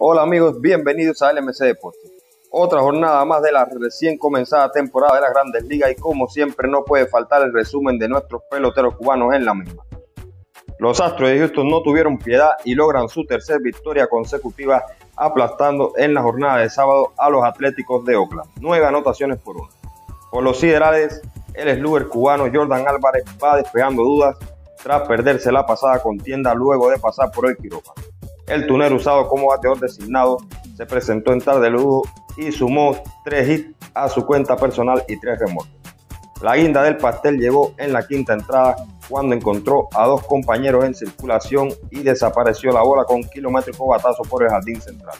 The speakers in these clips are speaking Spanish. Hola amigos, bienvenidos a LMC Deportes. Otra jornada más de la recién comenzada temporada de las Grandes Ligas y como siempre no puede faltar el resumen de nuestros peloteros cubanos en la misma. Los Astros de Houston no tuvieron piedad y logran su tercera victoria consecutiva aplastando en la jornada de sábado a los Atléticos de Oakland. 9 anotaciones por 1. Por los siderales, el slugger cubano Yordan Álvarez va despejando dudas tras perderse la pasada contienda luego de pasar por el quirófano. El tunero usado como bateador designado se presentó en tarde de lujo y sumó 3 hits a su cuenta personal y 3 remolques. La guinda del pastel llegó en la quinta entrada cuando encontró a 2 compañeros en circulación y desapareció la bola con kilométrico batazo por el jardín central.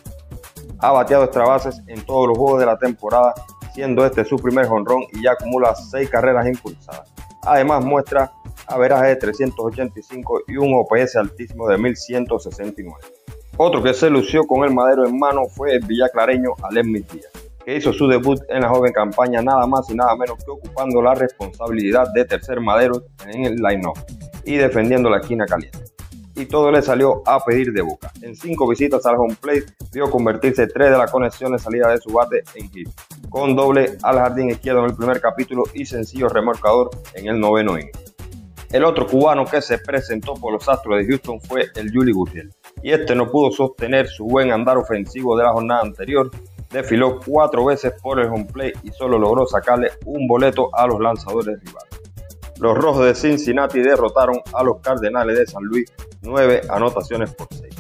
Ha bateado extra bases en todos los juegos de la temporada, siendo este su primer jonrón y ya acumula 6 carreras impulsadas. Además muestra averaje de 385 y un OPS altísimo de 1169. Otro que se lució con el madero en mano fue el villaclareño Aledmis Díaz, que hizo su debut en la joven campaña nada más y nada menos que ocupando la responsabilidad de tercer madero en el line-up y defendiendo la esquina caliente. Y todo le salió a pedir de boca. En 5 visitas al home plate vio convertirse 3 de las conexiones salida de su bate en hit, con doble al jardín izquierdo en el primer capítulo y sencillo remolcador en el 9º inning. El otro cubano que se presentó por los Astros de Houston fue el Yuli Gurriel, y este no pudo sostener su buen andar ofensivo de la jornada anterior, desfiló 4 veces por el home plate y solo logró sacarle un boleto a los lanzadores rivales. Los Rojos de Cincinnati derrotaron a los Cardenales de San Luis 9 anotaciones por 6.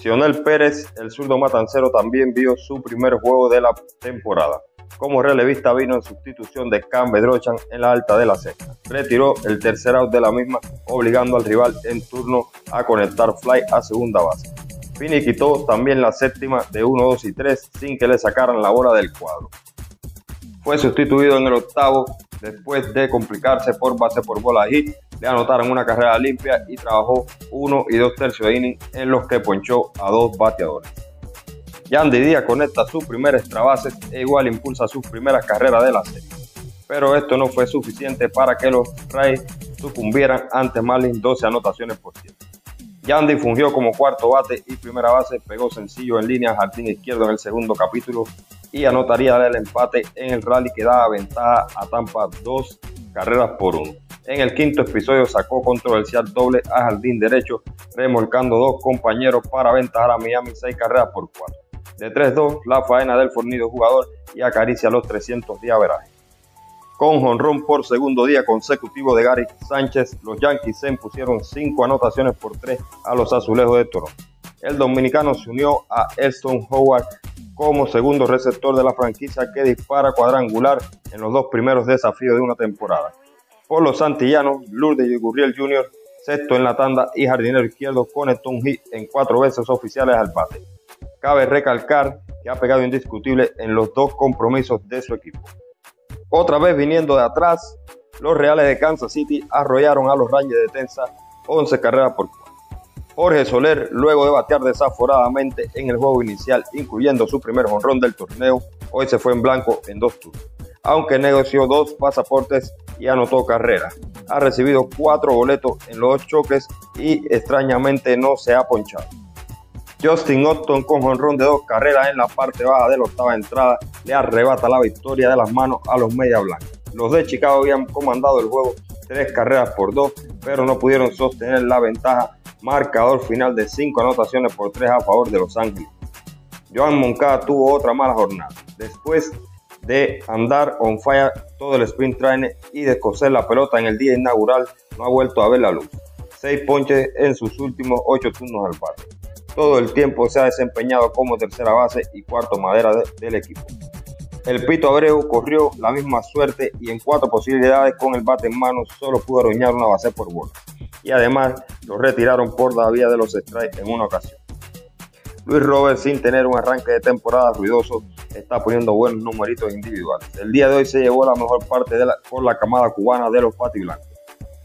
Cionel Pérez, el zurdo matancero, también vio su primer juego de la temporada. Como relevista vino en sustitución de Cam Bedrochan en la alta de la sexta. Retiró el tercer out de la misma, obligando al rival en turno a conectar fly a segunda base. Finiquitó también la séptima de 1, 2 y 3 sin que le sacaran la bola del cuadro. Fue sustituido en el 8º después de complicarse por base por bola hit. Le anotaron una carrera limpia y trabajó 1 2/3 de inning en los que ponchó a 2 bateadores. Yandy Díaz conecta su primer extra base e igual impulsa sus primeras carreras de la serie. Pero esto no fue suficiente para que los Rays sucumbieran ante Marlins 12 anotaciones por 7. Yandy fungió como cuarto bate y primera base, pegó sencillo en línea al jardín izquierdo en el segundo capítulo y anotaría el empate en el rally que daba ventaja a Tampa 2 carreras por 1. En el 5º episodio sacó controversial doble a jardín derecho, remolcando 2 compañeros para aventajar a Miami 6 carreras por 4. De 3-2, la faena del fornido jugador y acaricia los 300 de averaje. Con jonrón por segundo día consecutivo de Gary Sánchez, los Yankees se impusieron 5 anotaciones por 3 a los azulejos de Toronto. El dominicano se unió a Elston Howard como segundo receptor de la franquicia, que dispara cuadrangular en los 2 primeros desafíos de una temporada. Por los santillanos, Lourdes Gurriel Jr., sexto en la tanda y jardinero izquierdo, conectó un hit en 4 veces oficiales al bate. Cabe recalcar que ha pegado indiscutible en los 2 compromisos de su equipo. Otra vez viniendo de atrás, los Reales de Kansas City arrollaron a los Rangers de Texas 11 carreras por 4. Jorge Soler, luego de batear desaforadamente en el juego inicial, incluyendo su primer jonrón del torneo, hoy se fue en blanco en 2 turnos. Aunque negoció 2 pasaportes y anotó carrera, ha recibido 4 boletos en los 2 choques y extrañamente no se ha ponchado. Justin Upton, con jonrón de 2 carreras en la parte baja de la 8ª entrada, le arrebata la victoria de las manos a los Medias Blancas. Los de Chicago habían comandado el juego 3 carreras por 2, pero no pudieron sostener la ventaja. Marcador final de 5 anotaciones por 3 a favor de Los Ángeles. Yoan Moncada tuvo otra mala jornada. Después de andar on fire todo el sprint training y de coser la pelota en el día inaugural, no ha vuelto a ver la luz. 6 ponches en sus últimos 8 turnos al bate. Todo el tiempo se ha desempeñado como tercera base y cuarto madera del equipo. El Pito Abreu corrió la misma suerte y en 4 posibilidades con el bate en mano solo pudo aruñar una base por bola. Y además lo retiraron por la vía de los strikes en una ocasión. Luis Robert, sin tener un arranque de temporada ruidoso, está poniendo buenos numeritos individuales. El día de hoy se llevó la mejor parte por la camada cubana de los patiblancos,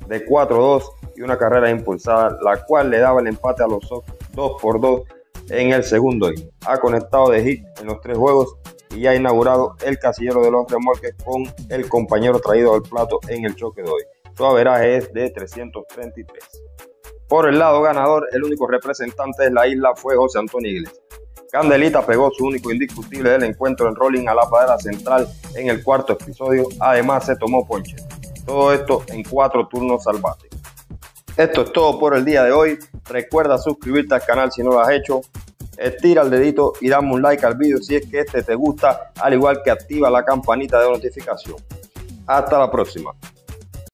de 4-2 y una carrera impulsada, la cual le daba el empate a los Sox 2-2 en el segundo inning. Ha conectado de hit en los 3 juegos y ha inaugurado el casillero de los remolques con el compañero traído al plato en el choque de hoy. Su averaje es de 333. Por el lado ganador, el único representante de la isla fue José Antonio Iglesias. Candelita pegó su único indiscutible del encuentro en rolling a la padera central en el cuarto episodio. Además se tomó ponche. Todo esto en 4 turnos al bate. Esto es todo por el día de hoy. Recuerda suscribirte al canal si no lo has hecho. Estira el dedito y dame un like al video si es que este te gusta, al igual que activa la campanita de notificación. Hasta la próxima.